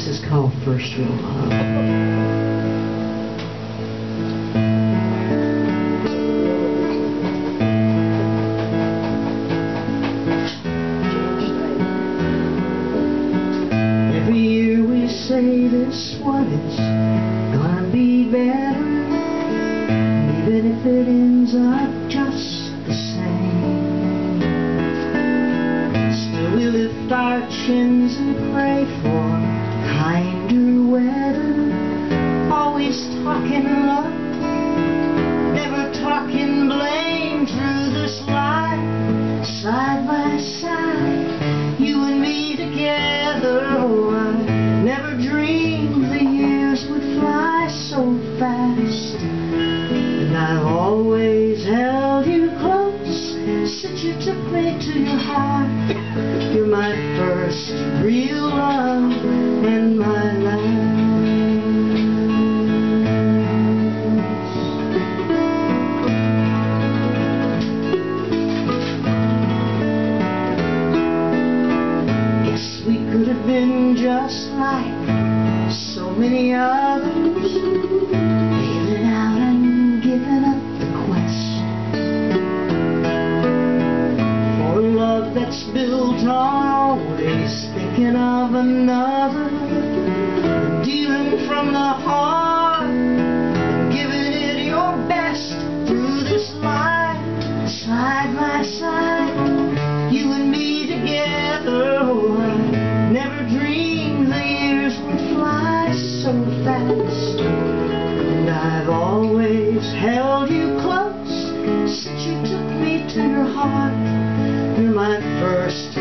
This is called First Real Love. Say this one is gonna be better, even if it ends up just the same. Still we lift our chins and pray for kinder weather. Always talking love, never talking blame. Through this life, side by side, you and me together. Oh, never dreamed the years would fly so fast, and I've always held you close since you took me to your heart. You're my first real love and my last. Yes, we could have been just like so many others, bailing out and giving up the quest for a love that's built on always thinking of another, dealing from the heart, giving it your best. Through this life, side by side, you and me together. Oh, I never dreamed so fast, and I've always held you close since you took me to your heart. You're my first